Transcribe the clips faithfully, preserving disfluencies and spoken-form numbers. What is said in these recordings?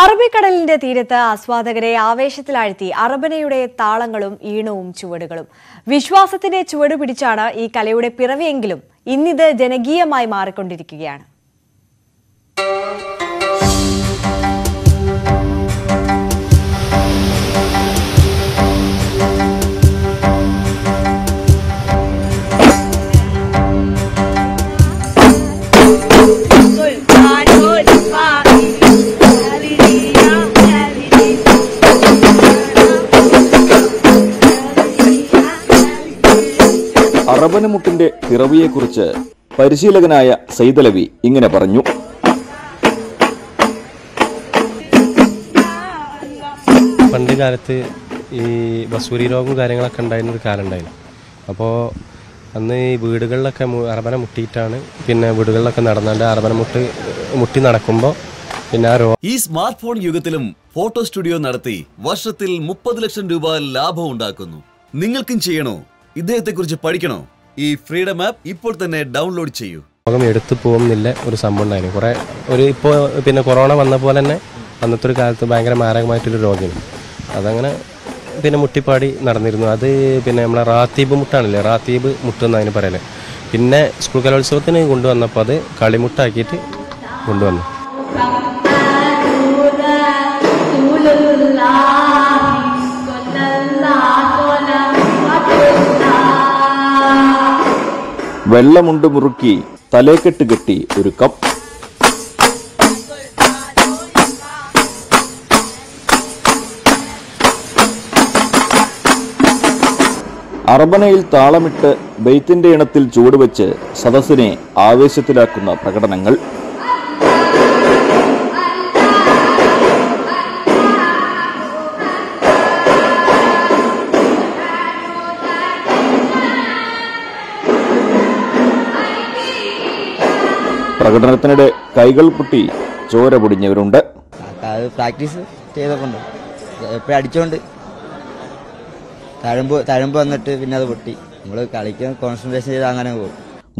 അറബിക്കടലിന്റെ തീരത്ത് ആസ്വാദകരെ ആവേശത്തിലാഴ്ത്തി അറബനയുടെ താളങ്ങളും ഈണവും ചുവടുകളും. വിശ്വാസത്തിന്റെ ചുവട് പിടിച്ചാണ് ഈ കലയുടെ പിറവിയെങ്കിലും ഇന്നിത് ജനകീയമായി മാറിക്കൊണ്ടിരിക്കുകയാണ്. അരവന മുട്ടിന്റെ പിറവിയെക്കുറിച്ച് പരിശീലകനായ സൈദലവി ഇങ്ങനെ പറഞ്ഞു. പണ്ട് കാലത്ത് ഈ ബസൂരി രോഗവും കാര്യങ്ങളൊക്കെ ഉണ്ടായിരുന്ന ഒരു കാലം ഉണ്ടായിരുന്നു. അപ്പോൾ അന്ന് ഈ വീടുകളിലൊക്കെ അരവന മുട്ടിയിട്ടാണ്, പിന്നെ വീടുകളിലൊക്കെ നടന്നാണ്ട് അരവന മുട്ട് മുട്ടി നടക്കുമ്പോൾ പിന്നെ ഈ സ്മാർട്ട് ഫോൺ യുഗത്തിലും ഫോട്ടോ സ്റ്റുഡിയോ നടത്തി വർഷത്തിൽ മുപ്പത് ലക്ഷം രൂപ ലാഭം ഉണ്ടാക്കുന്നു. നിങ്ങൾക്കും ചെയ്യണോ? ഇദ്ദേഹത്തെ കുറിച്ച് പഠിക്കണോ? ഈ ഫ്രീഡം ആപ്പ് ഇപ്പോൾ തന്നെ ഡൗൺലോഡ് ചെയ്യൂ. ലോകം എടുത്തു പോകുന്നില്ല ഒരു സംഭവം ഉണ്ടായിരുന്നു. കുറെ ഒരു ഇപ്പോൾ പിന്നെ കൊറോണ വന്ന പോലെ തന്നെ അന്നത്തെ ഒരു കാലത്ത് ഭയങ്കര മാരകമായിട്ടൊരു രോഗിയാണ്. അതങ്ങനെ പിന്നെ മുട്ടിപ്പാടി നടന്നിരുന്നു. അത് പിന്നെ നമ്മളെ റാത്തീബ് മുട്ടാണല്ലേ, റാത്തീബ് മുട്ട് എന്ന് അതിന് പറയല്ലേ. പിന്നെ സ്കൂൾ കലോത്സവത്തിന് കൊണ്ടുവന്നപ്പോൾ അത് കളിമുട്ടാക്കിയിട്ട് കൊണ്ടുവന്നു. വെള്ളമുണ്ട് മുറുക്കി തലേക്കെട്ട് കെട്ടി ഒരു കപ്പ് അർബനയിൽ താളമിട്ട് ബെയ്ത്തിന്റെ ഇണത്തിൽ ചൂടുവെച്ച് സദസ്സിനെ ആവേശത്തിലാക്കുന്ന പ്രകടനങ്ങൾ. പ്രകടനത്തിനിടെ കൈകൾ പൊട്ടി ചോര പൊടിഞ്ഞവരുണ്ട്. അത് പ്രാക്ടീസ് ചെയ്തോണ്ട് എപ്പോഴും അടിച്ചോണ്ട് തഴമ്പ് തഴമ്പ് വന്നിട്ട് പിന്നെ അത് പൊട്ടി. നമ്മൾ കളിക്കാൻ കോൺസെൻട്രേഷൻ ചെയ്ത് അങ്ങനെ പോകും.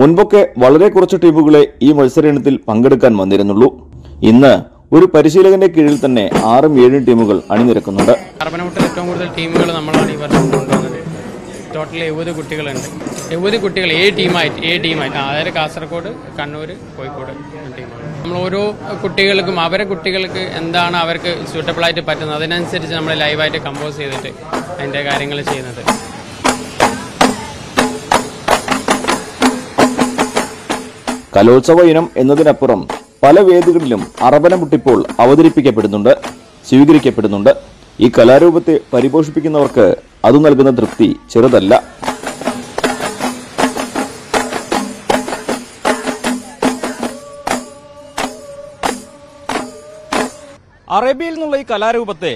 മുൻപൊക്കെ വളരെ കുറച്ച് ടീമുകളെ ഈ മത്സര ഇനത്തിൽ പങ്കെടുക്കാൻ വന്നിരുന്നുള്ളൂ. ഇന്ന് ഒരു പരിശീലകന്റെ കീഴിൽ തന്നെ ആറും ഏഴും ടീമുകൾ അണിനിരക്കുന്നുണ്ട്. അർബനമുട്ടിൽ ഏറ്റവും കൂടുതൽ ടീമുകൾ നമ്മളാണ് ഇവർ കൊണ്ടുവന്നത്. ടോട്ടൽ എഴുപത് കുട്ടികളുണ്ട്. എഴുപത് കുട്ടികൾ ഏ ടീമായിട്ട് ഏ ടീമായിട്ട് അതായത് കാസർഗോഡ്, കണ്ണൂർ, കോഴിക്കോട് ടീമാണ്. നമ്മൾ ഓരോ കുട്ടികൾക്കും അവരെ കുട്ടികൾക്ക് എന്താണ് അവർക്ക് സ്യൂട്ടബിളായിട്ട് പറ്റുന്നത് അതിനനുസരിച്ച് നമ്മൾ ലൈവായിട്ട് കമ്പോസ് ചെയ്തിട്ട് അതിൻ്റെ കാര്യങ്ങൾ ചെയ്യുന്നത്. കലോത്സവ ഇനം എന്നതിനപ്പുറം പല വേദികളിലും അറബന മുട്ടിപ്പോൾ അവതരിപ്പിക്കപ്പെടുന്നുണ്ട്, സ്വീകരിക്കപ്പെടുന്നുണ്ട്. ഈ കലാരൂപത്തെ പരിപോഷിപ്പിക്കുന്നവർക്ക് അത് നൽകുന്ന തൃപ്തി ചെറുതല്ല. അറേബ്യയിൽ നിന്നുള്ള ഈ കലാരൂപത്തെ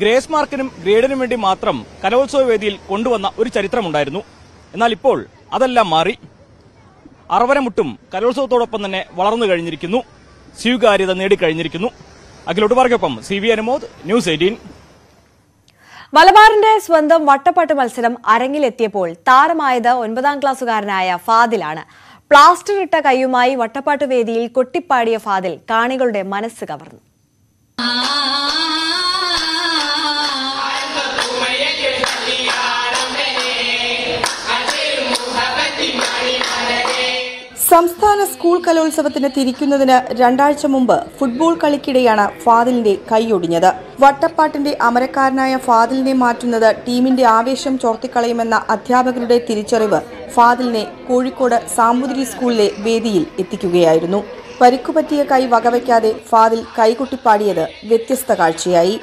ഗ്രേസ് മാർക്കിനും ഗ്രേഡിനും വേണ്ടി മാത്രം കലോത്സവ വേദിയിൽ കൊണ്ടുവന്ന ഒരു ചരിത്രമുണ്ടായിരുന്നു. എന്നാൽ ഇപ്പോൾ അതെല്ലാം മാറി. അരവനമുട്ടും കലോത്സവത്തോടൊപ്പം തന്നെ വളർന്നു കഴിഞ്ഞിരിക്കുന്നു, സ്വീകാര്യത നേടിക്കഴിഞ്ഞിരിക്കുന്നു. അഖിലോട് വർക്കൊപ്പം C V Anumod, news eighteen. മലബാറിന്റെ സ്വന്തം വട്ടപ്പാട്ട് മത്സരം അരങ്ങിലെത്തിയപ്പോൾ താരമായത് ഒൻപതാം ക്ലാസ്സുകാരനായ ഫാദിലാണ്. പ്ലാസ്റ്റർ ഇട്ട കൈയുമായി വട്ടപ്പാട്ട് വേദിയിൽ കൊട്ടിപ്പാടിയ ഫാദിൽ കാണികളുടെ മനസ്സ് കവർന്നു. സംസ്ഥാന സ്കൂൾ കലോത്സവത്തിന് തിരിക്കുന്നതിന് രണ്ടാഴ്ച മുമ്പ് ഫുട്ബോൾ കളിക്കിടെയാണ് ഫാദിലിന്റെ കൈയൊടിഞ്ഞത്. വട്ടപ്പാട്ടിന്റെ അമരക്കാരനായ ഫാദിലിനെ മാറ്റുന്നത് ടീമിന്റെ ആവേശം ചോർത്തിക്കളയുമെന്ന അധ്യാപകരുടെ തിരിച്ചറിവ് ഫാദിലിനെ കോഴിക്കോട് സാമൂതിരി സ്കൂളിലെ വേദിയിൽ എത്തിക്കുകയായിരുന്നു. പരിക്കുപറ്റിയ കൈ വകവയ്ക്കാതെ ഫാദിൽ കൈകൊട്ടിപ്പാടിയത് വ്യത്യസ്ത കാഴ്ചയായി.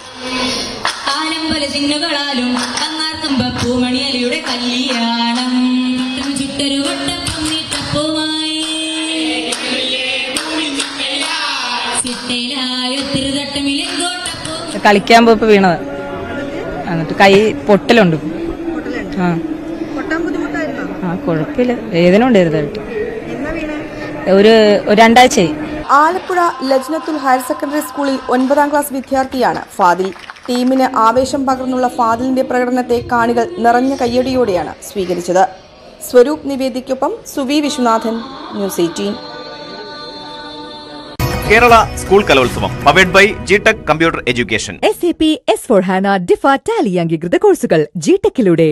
കളിക്കാൻ പോയപ്പോ വീണത്, എന്നിട്ട് കൈ പൊട്ടലുണ്ട്. ആ ആ കുഴപ്പമില്ല, വേദന ഉണ്ടായിരുന്നായിട്ട് ഒരു രണ്ടാഴ്ചയായി. ആലപ്പുഴ ലജ്നത്തുൽ ഹയർ സെക്കൻഡറി സ്കൂളിൽ ഒൻപതാം ക്ലാസ് വിദ്യാർത്ഥിയാണ് ഫാദിൽ. ടീമിന് ആവേശം പകർന്നുള്ള ഫാദിലിന്റെ പ്രകടനത്തെ കാണികൾ നിറഞ്ഞ കയ്യടിയോടെയാണ് സ്വീകരിച്ചത്. സ്വരൂപ് നിവേദിക്കൊപ്പം Suvi Viswanathan, news eighteen. Kerala School Kalolsavam, powered by G Tech Computer Education. S A P, S four HANA, D I F A, Tally, Angigritha Korsugal, G Tech Ilude.